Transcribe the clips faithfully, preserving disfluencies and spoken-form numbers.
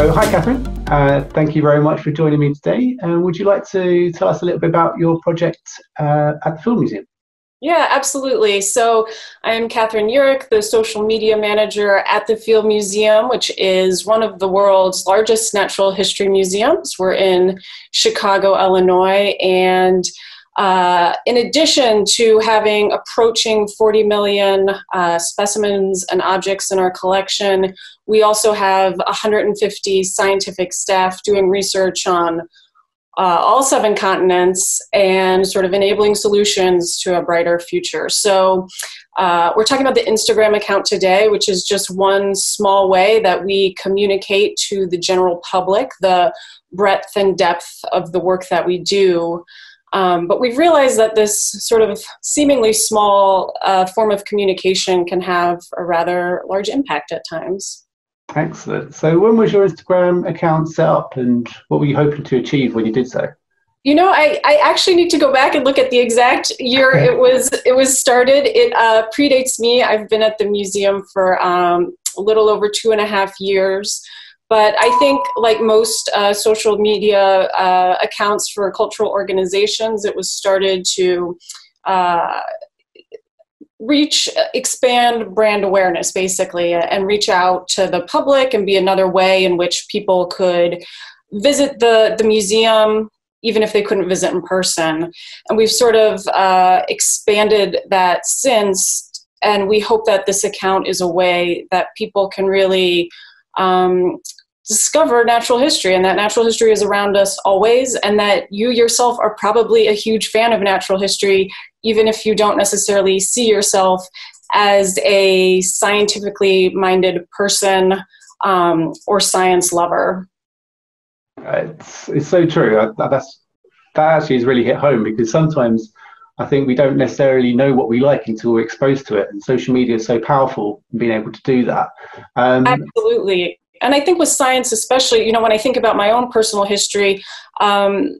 So hi Katharine, uh, thank you very much for joining me today. Uh, would you like to tell us a little bit about your project uh, at the Field Museum? Yeah, absolutely. So I'm Katharine Uhrich, the social media manager at the Field Museum, which is one of the world's largest natural history museums. We're in Chicago, Illinois, and uh, in addition to having approaching forty million uh, specimens and objects in our collection, we also have one hundred fifty scientific staff doing research on Uh, all seven continents and sort of enabling solutions to a brighter future. So uh, we're talking about the Instagram account today, which is just one small way that we communicate to the general public the breadth and depth of the work that we do. Um, but we've realized that this sort of seemingly small uh, form of communication can have a rather large impact at times. Excellent. So when was your Instagram account set up and what were you hoping to achieve when you did so? You know, I, I actually need to go back and look at the exact year it was it was started. It uh, predates me. I've been at the museum for um, a little over two and a half years. But I think like most uh, social media uh, accounts for cultural organizations, it was started to uh, reach, expand brand awareness basically, and reach out to the public and be another way in which people could visit the, the museum, even if they couldn't visit in person. And we've sort of uh, expanded that since, and we hope that this account is a way that people can really um, discover natural history, and that natural history is around us always, and that you yourself are probably a huge fan of natural history, even if you don't necessarily see yourself as a scientifically minded person um, or science lover. It's, it's so true. I, that's, that actually has really hit home, because sometimes I think we don't necessarily know what we like until we're exposed to it, and social media is so powerful in being able to do that. Um, Absolutely. And I think with science especially, you know, when I think about my own personal history, um,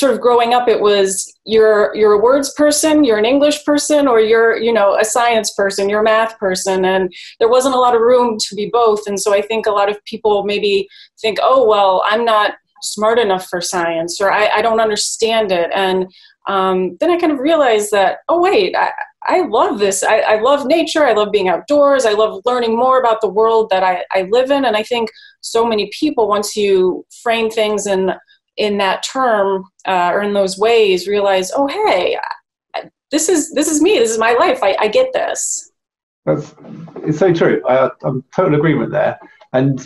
sort of growing up, it was you're, you're a words person, you're an English person, or you're, you know, a science person, you're a math person. And there wasn't a lot of room to be both. And so I think a lot of people maybe think, oh, well, I'm not smart enough for science, or I, I don't understand it. And um, then I kind of realized that, oh, wait, I, I love this. I, I love nature. I love being outdoors. I love learning more about the world that I, I live in. And I think so many people, once you frame things in, in that term uh, or in those ways, realize, oh, hey, this is, this is me. This is my life. I, I get this. That's, it's so true. I, I'm total agreement there. And,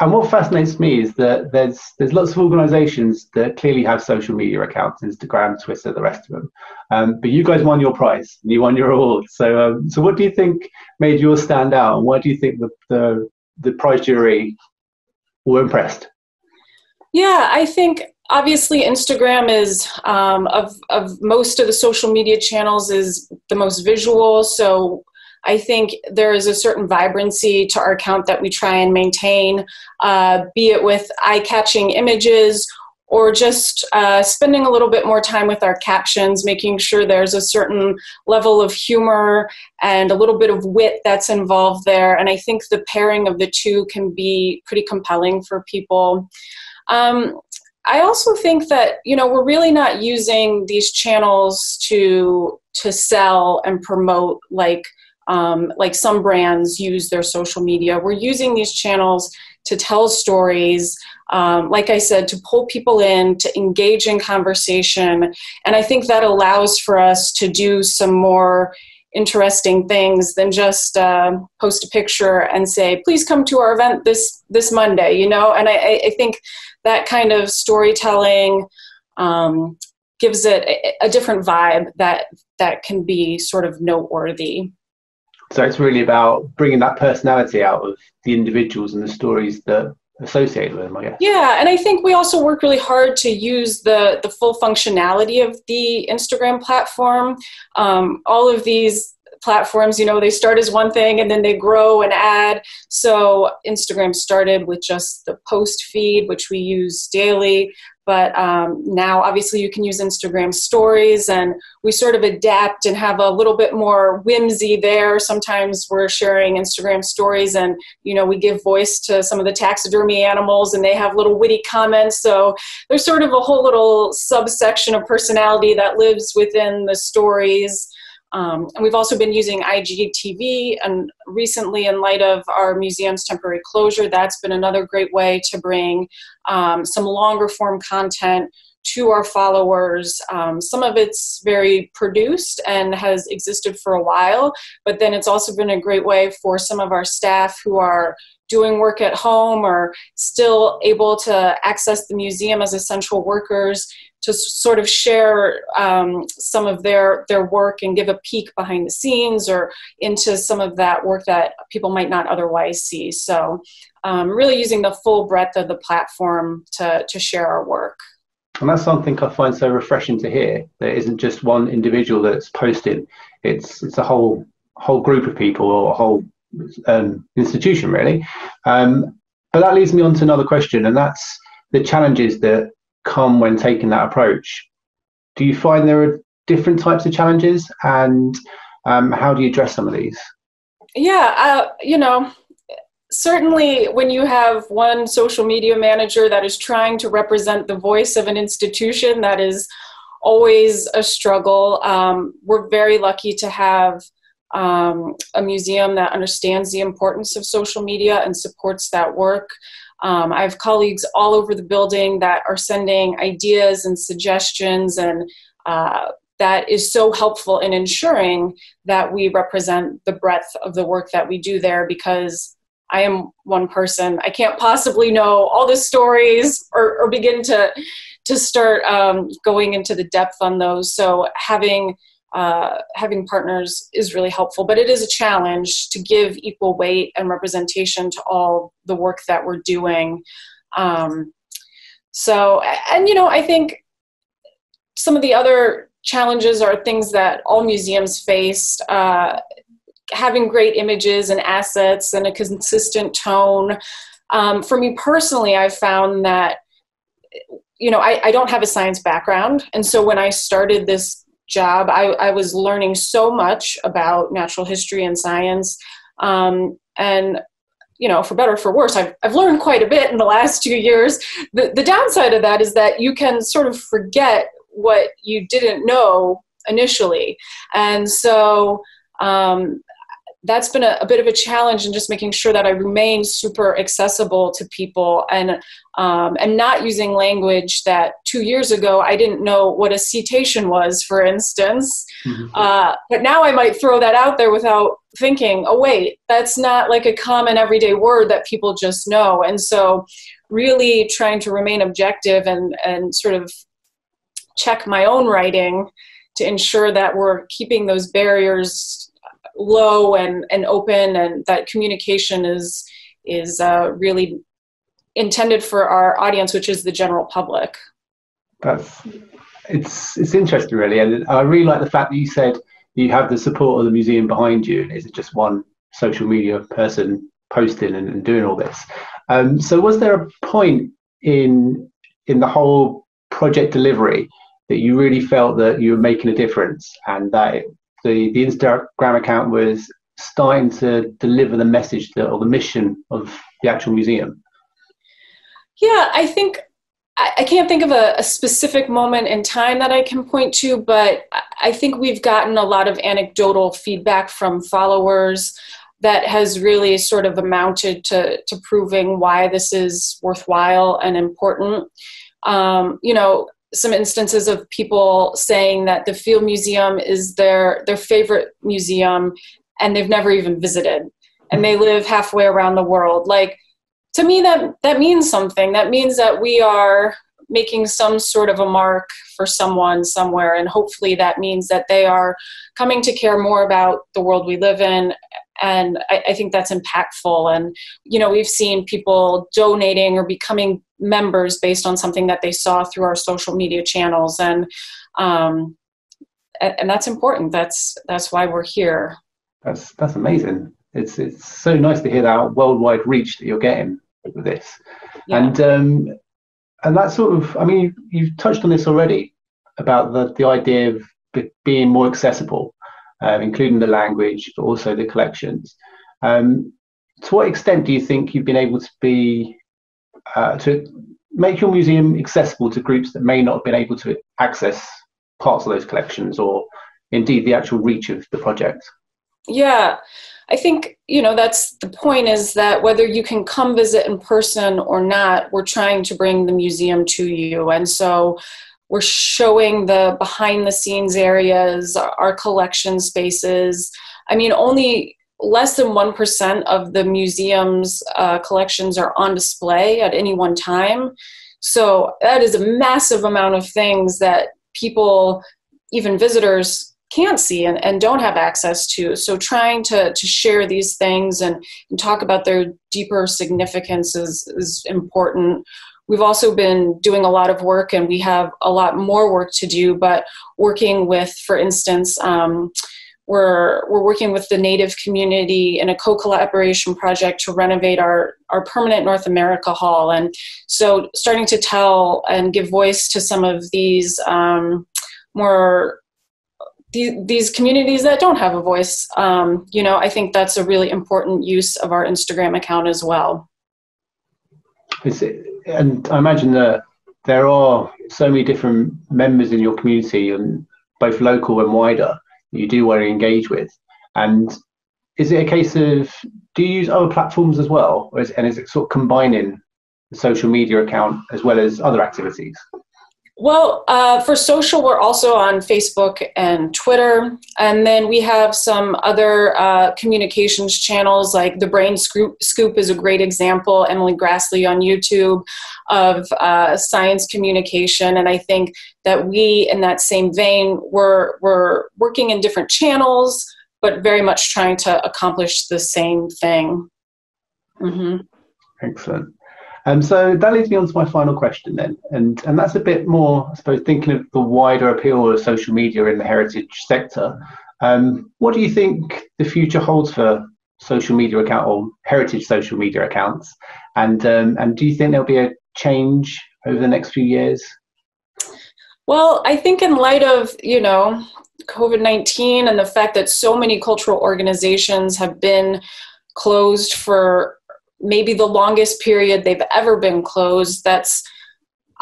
and what fascinates me is that there's, there's lots of organisations that clearly have social media accounts, Instagram, Twitter, the rest of them. Um, but you guys won your prize, and you won your award. So, um, so what do you think made yours stand out, and why do you think the, the, the prize jury were impressed? Yeah, I think obviously Instagram is, um, of, of most of the social media channels, is the most visual. So I think there is a certain vibrancy to our account that we try and maintain, uh, be it with eye-catching images or just uh, spending a little bit more time with our captions, making sure there's a certain level of humor and a little bit of wit that's involved there. And I think the pairing of the two can be pretty compelling for people. Um, I also think that, you know, we're really not using these channels to, to sell and promote like Um, like some brands use their social media. We're using these channels to tell stories, um, like I said, to pull people in, to engage in conversation. And I think that allows for us to do some more interesting things than just uh, post a picture and say, please come to our event this, this Monday, you know? And I, I think that kind of storytelling um, gives it a, a different vibe that, that can be sort of noteworthy. So it's really about bringing that personality out of the individuals and the stories that associated with them, I guess. Yeah, and I think we also work really hard to use the, the full functionality of the Instagram platform. Um, all of these platforms, you know, they start as one thing and then they grow and add. So Instagram started with just the post feed, which we use daily. But um, now, obviously, you can use Instagram stories, and we sort of adapt and have a little bit more whimsy there. Sometimes we're sharing Instagram stories, and, you know, we give voice to some of the taxidermy animals, and they have little witty comments. So there's sort of a whole little subsection of personality that lives within the stories. Um, and we've also been using I G T V, and recently, in light of our museum's temporary closure, that's been another great way to bring um, some longer form content to our followers. Um, some of it's very produced and has existed for a while, but then it's also been a great way for some of our staff who are doing work at home or still able to access the museum as essential workers to sort of share um, some of their, their work and give a peek behind the scenes or into some of that work that people might not otherwise see. So um, really using the full breadth of the platform to, to share our work. And that's something I find so refreshing to hear. There isn't just one individual that's posting. It's, it's a whole, whole group of people or a whole um, institution, really. Um, but that leads me on to another question, and that's the challenges that come when taking that approach. Do you find there are different types of challenges, and um, how do you address some of these? Yeah, uh, you know, certainly when you have one social media manager that is trying to represent the voice of an institution, that is always a struggle. Um, we're very lucky to have um, a museum that understands the importance of social media and supports that work. Um, I have colleagues all over the building that are sending ideas and suggestions, and uh, that is so helpful in ensuring that we represent the breadth of the work that we do there, because I am one person. I can't possibly know all the stories or, or begin to, to start um, going into the depth on those. So having Uh, having partners is really helpful, but it is a challenge to give equal weight and representation to all the work that we're doing. Um, so, and you know, I think some of the other challenges are things that all museums faced. Uh, having great images and assets and a consistent tone. Um, for me personally, I've found that, you know, I, I don't have a science background. And so when I started this job, I, I was learning so much about natural history and science, um, and you know, for better or for worse, I've, I've learned quite a bit in the last two years. The, the downside of that is that you can sort of forget what you didn't know initially, and so um, that's been a, a bit of a challenge in just making sure that I remain super accessible to people, and um, and not using language that two years ago I didn't know what a citation was, for instance. Mm-hmm. uh, but now I might throw that out there without thinking, oh wait, that's not like a common everyday word that people just know. And so really trying to remain objective and, and sort of check my own writing to ensure that we're keeping those barriers low and, and open, and that communication is is uh, really intended for our audience, which is the general public. That's it's it's interesting, really, and I really like the fact that you said you have the support of the museum behind you, and isn't just one social media person posting and, and doing all this. Um, so, was there a point in in the whole project delivery that you really felt that you were making a difference, and that it, The, the Instagram account was starting to deliver the message that, or the mission of the actual museum? Yeah, I think, I, I can't think of a, a specific moment in time that I can point to, but I think we've gotten a lot of anecdotal feedback from followers that has really sort of amounted to, to proving why this is worthwhile and important. Um, you know, some instances of people saying that the Field Museum is their, their favorite museum, and they've never even visited, and they live halfway around the world. Like, to me, that, that means something. That means that we are making some sort of a mark for someone somewhere, and hopefully that means that they are coming to care more about the world we live in, and I, I think that's impactful. And, you know, we've seen people donating or becoming members based on something that they saw through our social media channels, and um, and, and that's important. That's that's why we're here. That's that's amazing. It's it's so nice to hear that worldwide reach that you're getting with this. Yeah. And um, And that's sort of, I mean, you've touched on this already about the, the idea of b- being more accessible, uh, including the language, but also the collections. Um, to what extent do you think you've been able to be, uh, to make your museum accessible to groups that may not have been able to access parts of those collections, or indeed the actual reach of the project? Yeah, I think, you know, that's the point, is that whether you can come visit in person or not, we're trying to bring the museum to you. And so we're showing the behind the scenes areas, our collection spaces. I mean, only less than one percent of the museum's uh, collections are on display at any one time. So that is a massive amount of things that people, even visitors, can't see and, and don't have access to. So trying to, to share these things and, and talk about their deeper significance is, is important. We've also been doing a lot of work, and we have a lot more work to do, but working with, for instance, um, we're, we're working with the Native community in a co-collaboration project to renovate our, our permanent North America Hall. And so starting to tell and give voice to some of these um, more these communities that don't have a voice, um, you know, I think that's a really important use of our Instagram account as well. It's, and I imagine that there are so many different members in your community, and both local and wider, that you do want to engage with. And is it a case of, do you use other platforms as well? Or is, and is it sort of combining the social media account as well as other activities? Well, uh, for social, we're also on Facebook and Twitter. And then we have some other uh, communications channels, like The Brain Scoop, Scoop is a great example, Emily Graslie on YouTube, of uh, science communication. And I think that we, in that same vein, we're, we're working in different channels, but very much trying to accomplish the same thing. Mm-hmm. Excellent. Um, so that leads me on to my final question then, and, and that's a bit more, I suppose, thinking of the wider appeal of social media in the heritage sector. Um, what do you think the future holds for social media account or heritage social media accounts? And, um, and do you think there'll be a change over the next few years? Well, I think in light of, you know, COVID nineteen and the fact that so many cultural organizations have been closed for maybe the longest period they've ever been closed. That's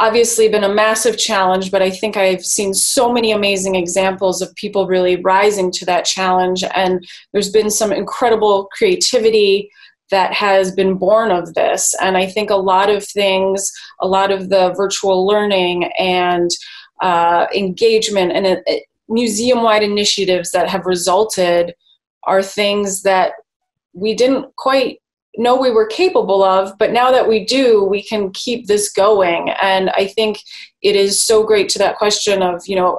obviously been a massive challenge, but I think I've seen so many amazing examples of people really rising to that challenge. And there's been some incredible creativity that has been born of this. And I think a lot of things, a lot of the virtual learning and uh, engagement and uh, museum-wide initiatives that have resulted are things that we didn't quite know we were capable of, but now that we do, we can keep this going. And I think it is so great to that question of, you know,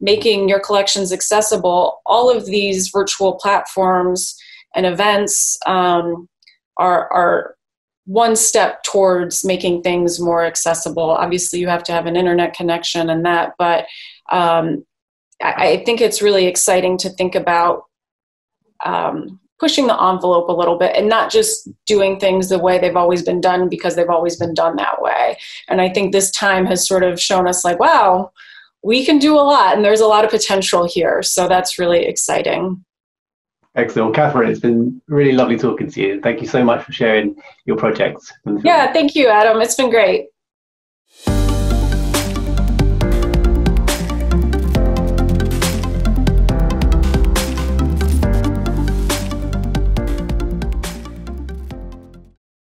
making your collections accessible. All of these virtual platforms and events um, are, are one step towards making things more accessible. Obviously, you have to have an internet connection and that, but um, I, I think it's really exciting to think about um, pushing the envelope a little bit and not just doing things the way they've always been done because they've always been done that way. And I think this time has sort of shown us like, wow, we can do a lot, and there's a lot of potential here. So that's really exciting. Excellent. Katharine, it's been really lovely talking to you. Thank you so much for sharing your projects. Yeah, thank you, Adam. It's been great.